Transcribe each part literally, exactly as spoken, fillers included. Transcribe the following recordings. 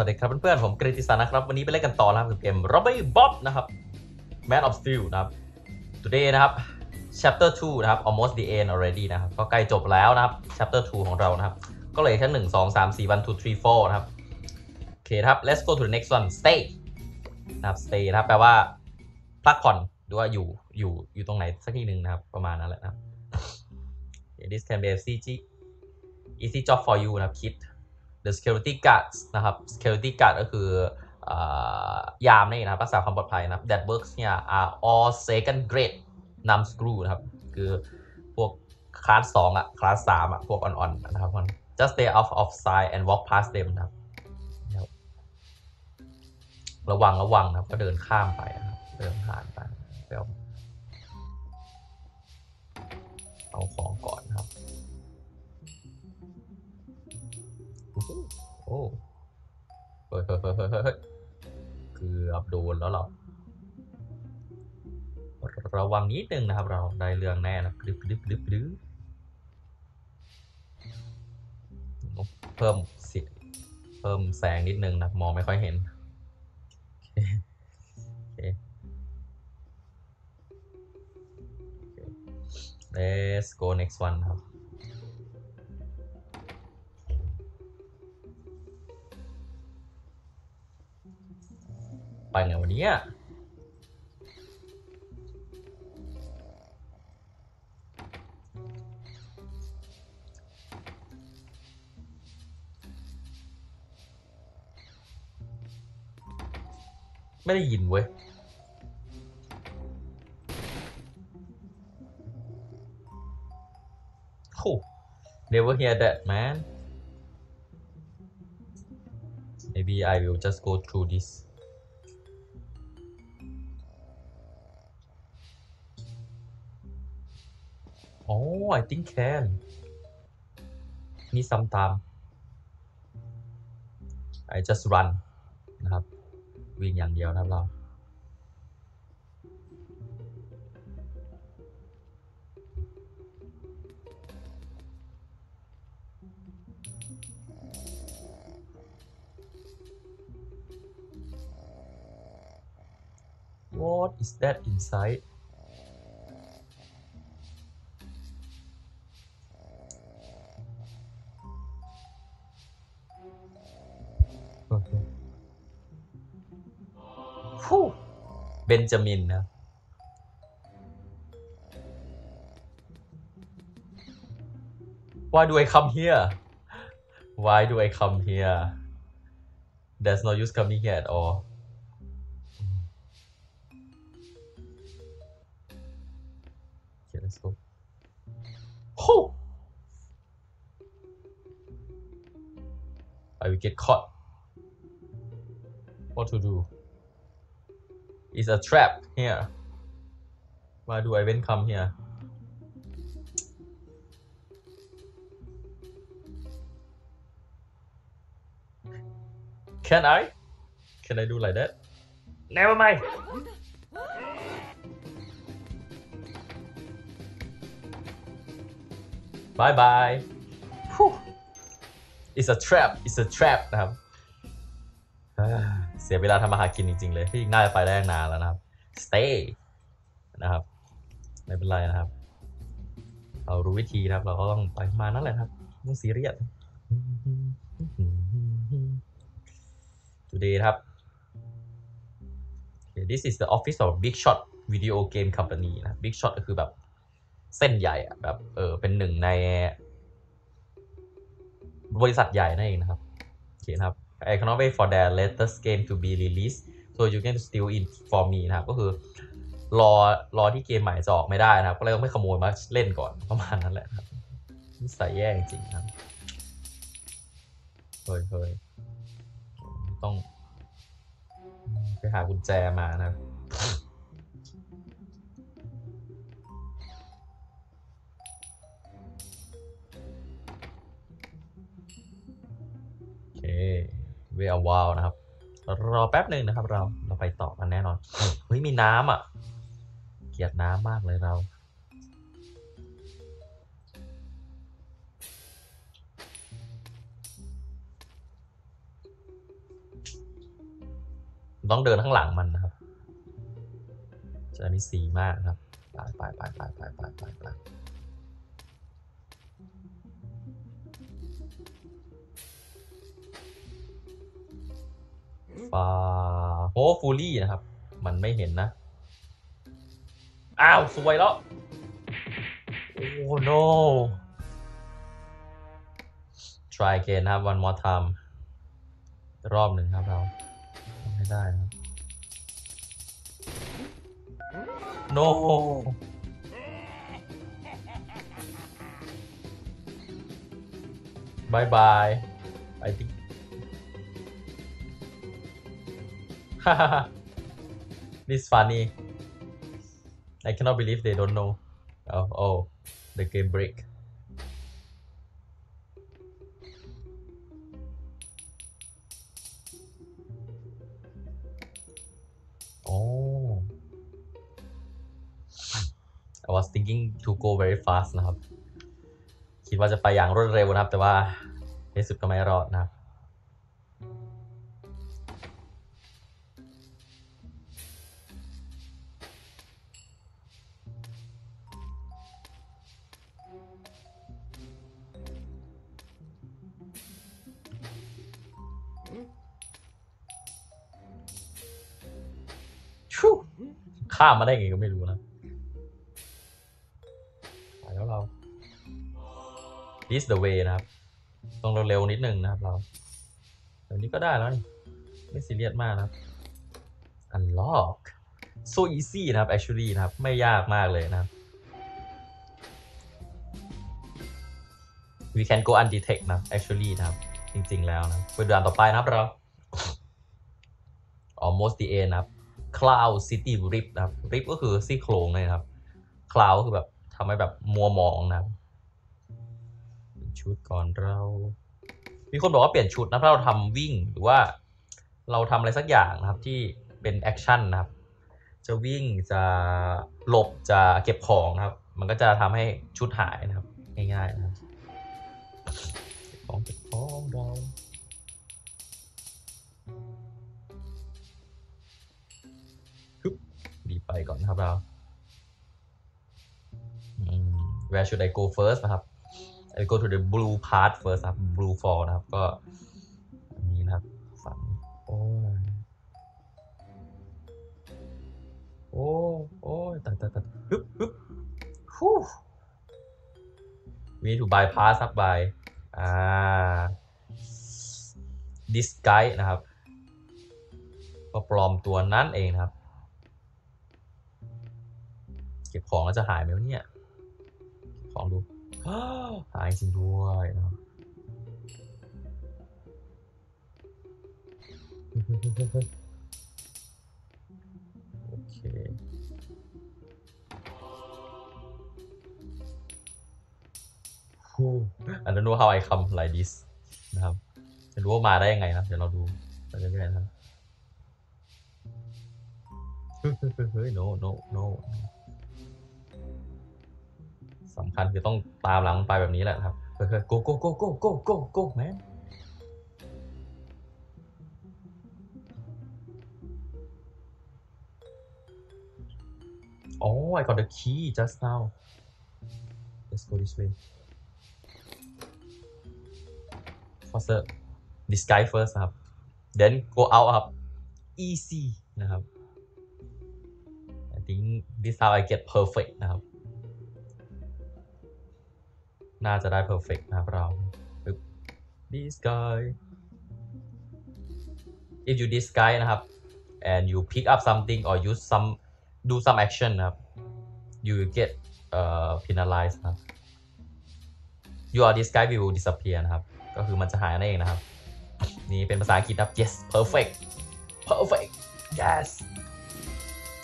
สวัสดีครับเพื่อนๆผมกฤติศักดิ์นะครับวันนี้ไปเล่นกันต่อนะครับกับเกม Robbery Bob นะครับ Man of Steel นะครับ Today นะครับ Chapter ทู นะครับ Almost the end already นะครับก็ใกล้จบแล้วนะครับ Chapter ทู ของเรานะครับก็เหลือแค่หนึ่ง สอง สาม สี่ วัน two three four นะครับโอเคครับ Let's go to the next one Stay นะครับ Stay นะครับแปลว่าพักผ่อนหรือว่าอยู่อยู่อยู่ตรงไหนสักที่หนึ่งนะครับประมาณนั้นแหละนะ This can be easy job for you นะครับคิดThe security guards นะครับ security guard ก็คือยามนี่นะครับรักษาความปลอดภัยนะครับ that works เนี่ย are all second grade numb screw นะครับคือพวกคลาสสองอะคลาสสามอะพวกอ่อนๆนะครับมัน just stay off of sight and walk past them นะครับระวังระวังนะครับก็เดินข้ามไปนะครับเดินผ่านไปแล้วเอาของก่อนนะครับโอ้เฮ้ยเฮ้ยเฮ้ยเฮ้ยคืออับโดนแล้วเราระวังนิดนึงนะครับเราได้เรื่องแน่นะกริบกริบกริบกริบเพิ่มสีเพิ่มแสงนิดนึงนะมองไม่ค่อยเห็นโอเค let's go next one ครับไปไหนวันนี้ไม่ได้ยินเว้ยโอ้ Never hear that man Maybe I will just go through this Oh, I think can. Me sometime. I just run. นะครับวิ่งอย่างเดียวนะครับเรา What is that inside?Benjamin นะ Why do I come here? Why do I come here? There's no use coming here at all. โอเค let's go. Oh! I will get caught. What to do?It's a trap here. Why do I even come here? Can I? Can I do like that? Never mind. Bye bye. Whew. It's a trap. It's a trap. นะครับเสียเวลาทำมาหากินจริงๆเลยที่น่าจะไปได้นานแล้วนะครับ stay นะครับไม่เป็นไรนะครับเรารู้วิธีนะครับเราก็ต้องไปมานั่นแหละครับต้องซีเรียส today ครับ okay, this is the office of big shot video game company นะ big shot ก็คือแบบเส้นใหญ่อะแบบเออเป็นหนึ่งในบริษัทใหญ่นั่นเองนะครับโอเคครับI cannot wait for their latest game to be released so you can steal it for me นะครับก็คือรอรอที่เกมใหม่จะออกไม่ได้นะครับก็เลยต้องไม่ขโมยมาเล่นก่อนประมาณนั้นแหละครับนิสัยแย่จริงๆนะเฮ้ยเฮ้ยต้องไปหากุญแจมานะโอเคเวลวาวนะครับรอแป๊บหนึ่งนะครับเราเราไปต่อกันแน่นอนเฮ้ยมีน้ำอ่ะเกลียดน้ำมากเลยเรา ต้องเดินข้างหลังมันนะครับจะมีสีมากนะครับไปไปไปไปไปไปไปฟาโฮฟูลี่นะครับมันไม่เห็นนะอ้าวสวยแล้วโอ้ no try again นะครับ one more time รอบหนึ่งครับเราไม่ได้นะ no บายบายไอติ๊กฮ่าฮ่าฮ่า this funny I cannot believe they don't know oh oh the game break oh I was thinking to go very fast นะครับคิดว่าจะไปอย่างรวดเร็วนะครับแต่ว่าในสุดก็ไม่รอดนะครับข้ามมาได้ไงก็ไม่รู้นะไปแล้วเรา this the way นะครับต้องเร็วๆนิดนึงนะครับเราเดี๋ยวนี้ก็ได้แล้วนี่ไม่ซีเรียสมากนะครับ unlock so easy นะครับ actually นะครับไม่ยากมากเลยนะครับ we can go undetect นะ actually นะครับจริงๆแล้วนะไปดูอันต่อไปนะครับเรา almost the end นะครับCloud City Rip นะครับ Rip ก็คือซี่โครงเลยนะครับ Cloud ก็คือแบบทำให้แบบมัวหมองนะครับชุดก่อนเรามีคนบอกว่าเปลี่ยนชุดนะถ้าเราทำวิ่งหรือว่าเราทำอะไรสักอย่างนะครับที่เป็นแอคชั่นนะครับจะวิ่งจะหลบจะเก็บของนะครับมันก็จะทำให้ชุดหายนะครับง่ายๆนะครับเก็บของเก็บของเราดีไปก่อนนะครับเรา Where should I go first นะครับ I go to the blue part first ครับ blue fall นะครับก็อันนี้นะครับฝันโอ้ยโอ้โอ้ยตัดตัดตัดฮึบฮึบฮู้ We need to bypass ครับ by อ่า disguise นะครับก็ปลอมตัวนั่นเองนะครับเก็บของแล้วจะหายไหมวะเนี่ยของดูหายจริงด้วยนะครับโอเคฮู้ I don't know how I come like this นะครับจะรู้ว่ามาได้ยังไงนะเดี๋ยวเราดูไปเรื่อยๆนะครับเฮ้ย no no noสำคัญคือต้องตามหลังไปแบบนี้แหละครับเฮ้ยเฮ้ย go go go go go go go man โอ้ I got the key just now let's go this way faster disguise first ครับ then go out ครับ easy นะครับ I think this how I get perfect นะครับน่าจะได้ perfect นะครับเรา this guy if you this guy นะครับ and you pick up something or use some do some action นะครับ you will get uh, penalized นะครับ your this guy will disappear นะครับก็คือมันจะหายนั่นเองนะครับนี่เป็นภาษาอังกฤษครับ yes perfect perfect yes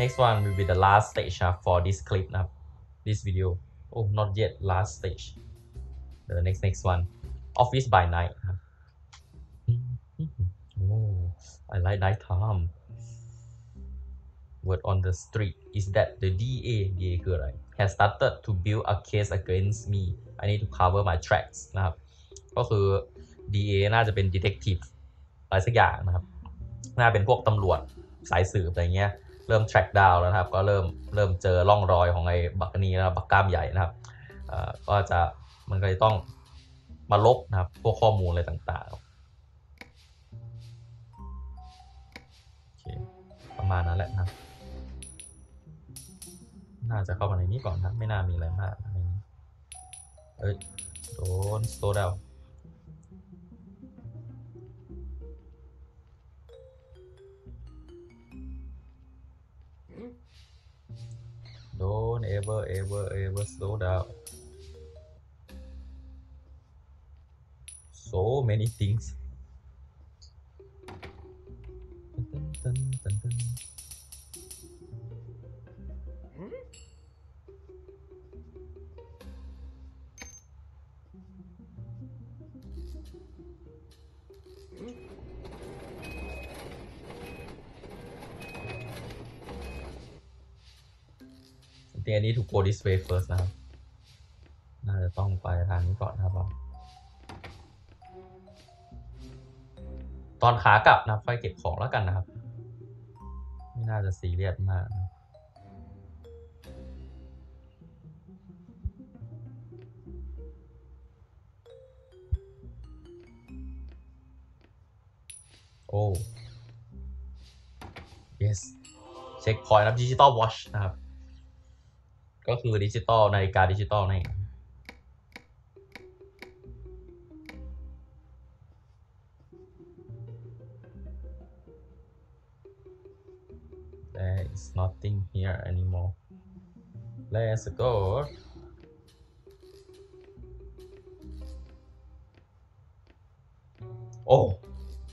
next one will be the last stage for this clip นะครับ this video oh not yet last stage the next next one office by night ครับ oh I like night time word on the street is that the ดี เอ ดี เอ คืออะไร has started to build a case against me I need to cover my tracks นะครับก็คือ ดี เอ น่าจะเป็น detective อะไรสักอย่างนะครับน่าเป็นพวกตำรวจ สายสืบอะไรเงี้ยเริ่ม track down แล้วนะครับก็เริ่มเริ่มเจอร่องรอยของไอ้บักนี้นะบักกล้ามใหญ่นะครับก็จะมันก็จะต้องมาลบนะครับพวกข้อมูลอะไรต่างๆประมาณนั้นแหละนะน่าจะเข้ามาในนี้ก่อนนะไม่น่ามีอะไรมากในนี้เอ้ยโดนโซดาวDon't ever, ever, ever slow down. So many things. Dun, dun, dun, dun. Hmm? Hmm?I need to go this way first นะครับน่าจะต้องไปทางนี้ก่อนนะครับตอนขากลับนะค่อยเก็บของแล้วกันนะครับไม่น่าจะซีเรียสมากโอ้ yes เช็คพอยต์นะ Digital Watch นะครับก็คือดิจิตอลนาฬิกาดิจิตอลนี่แต่ it's nothing here anymore let's go oh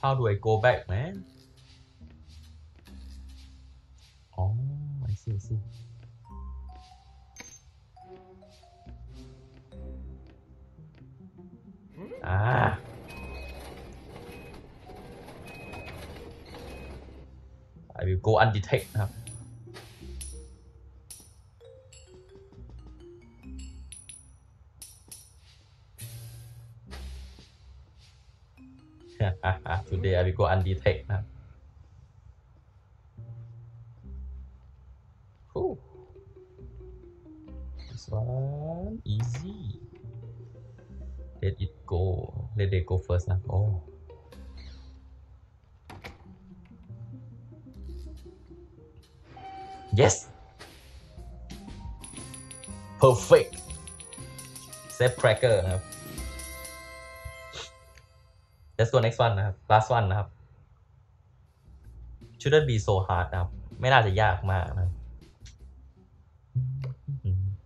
how do I go back man oh I see I seeอ่าไอวิวโกอันดิเทคนะครับฮ่าฮ่า today I will go undetect นะครับโอ้ this one easy Let it go. Let it go first. Nah. Oh. Yes. Perfect. Set tracker. Nah. Let's go next one. Nah. Last one. Nah. Shouldn't be so hard. Nah. ไม่น่าจะยากมากนะ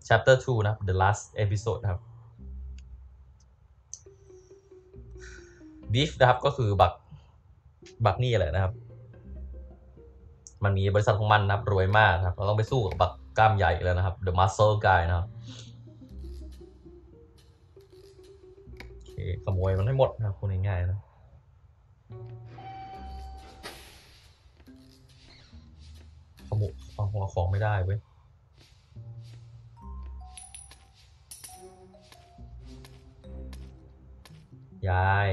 Chapter two. Nah. The last episode. Nah.บีฟนะครับก็คือบักบักนี่แหละนะครับมันมีบริษัทของมันนะครับรวยมากนะครับเราต้องไปสู้กับบักกล้ามใหญ่แล้วนะครับ The Muscle Guy นะครับโอเคขโมยมันให้หมดนะครับคุณง่ายๆนะขโมยเอาหัวของไม่ได้เว้ยยาย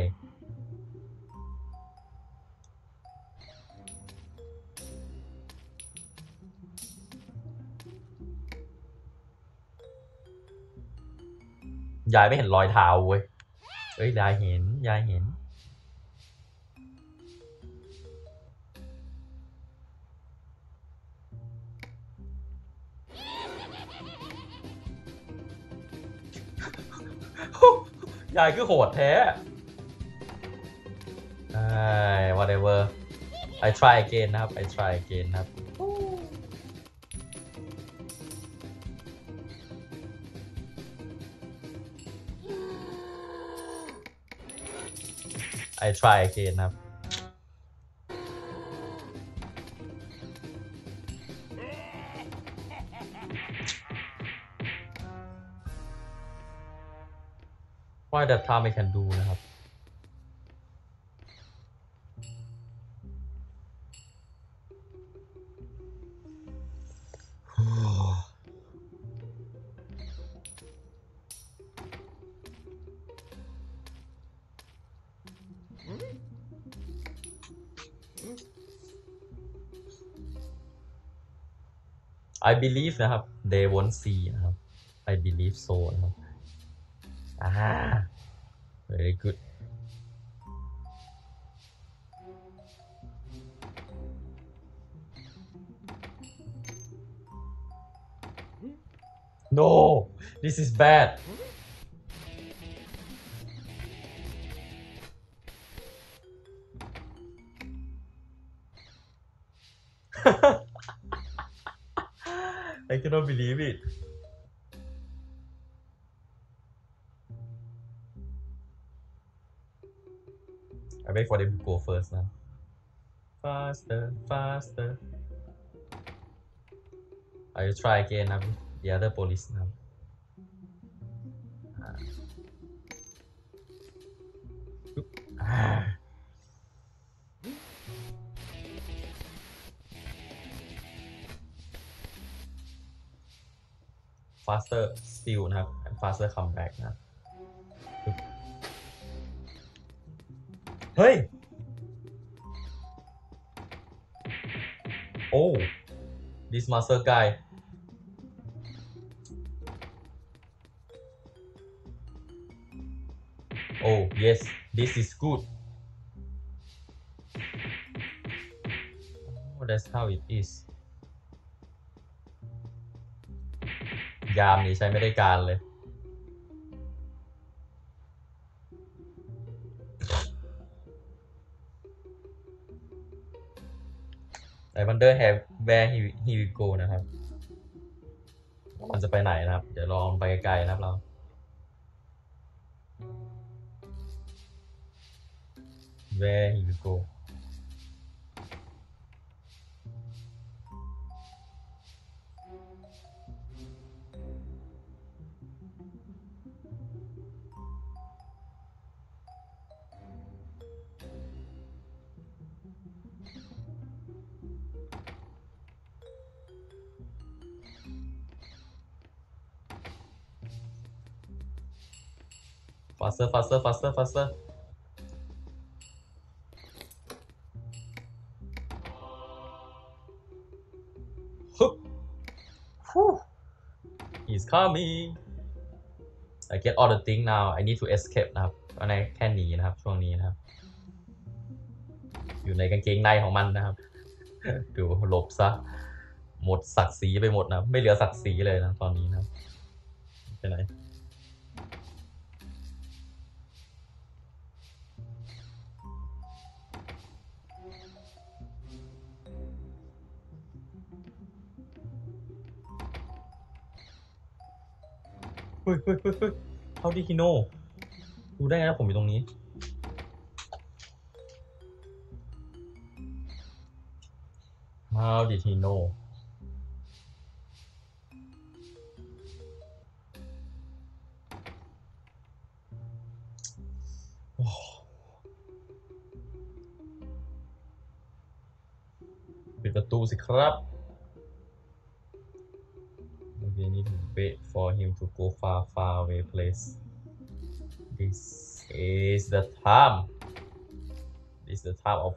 ยายไม่เห็นรอยเท้าเว้ยเอ้ยยายเห็นยายเห็นยายคือโหดแท้ไอ้ whatever I try again นะครับ I try again นะครับI try again นะครับWhy that time I can do นะครับ I believe นะครับ they won't see นะครับ I believe so นะครับ ah very good No, this is bad. I cannot believe it. I wait for them to go first now. Faster, faster. I will try again. I'm the other police now. Ah. Faster still นะครับ and faster comeback นะเฮ้ย oh this master guy oh yes this is good oh that's how it is ยามนี้ใช้ไม่ได้การเลย I wonder where he he will go นะครับมันจะไปไหนนะครับเดี๋ยวลองไปไกลๆนะครับเราWhere he will go faster faster faster faster He's coming. I get all the thing now. I need to escape นะครับตอนนี้แค่หนีนะครับช่วงนี้นะครับอยู่ในกางเกงในของมันนะครับดูหลบซะหมดศักดิ์ศรีไปหมดนะไม่เหลือศักดิ์ศรีเลยนะตอนนี้นะไปไหน How did he know? รู้ได้ไงว่าผมอยู่ตรงนี้ How did he know? ปิดประตูสิครับWait for him to go far, far away place. This is the time. This is the time of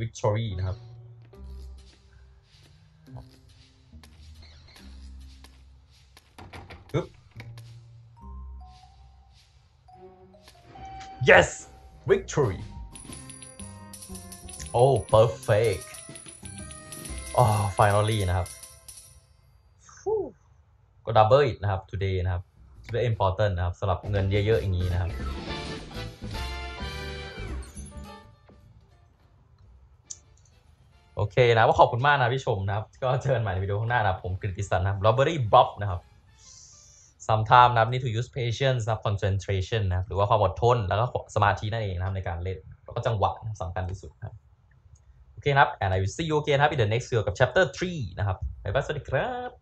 victory, นะครับ Yes, victory. Oh, perfect. Oh, finally, นะครับก็ดับเบิลอีกนะครับ today นะครับ very important นะครับสำหรับเงินเยอะๆอย่างนี้นะครับ โอเคนะว่าขอบคุณมากนะพี่ชมนะครับก็เจอกันใหม่ในวิดีโอข้างหน้านะครับผมกฤติศักดิ์นะครับ Robbery Bob นะครับ Sometimes นะครับ need to use patience นะครับ concentration นะครับหรือว่าความอดทนแล้วก็สมาธินั่นเองนะครับในการเล่นแล้วก็จังหวะสำคัญที่สุดครับโอเคนะครับ and I will see you again นะครับ in the next video กับ chapter three นะครับบ๊ายบายสวัสดีครับ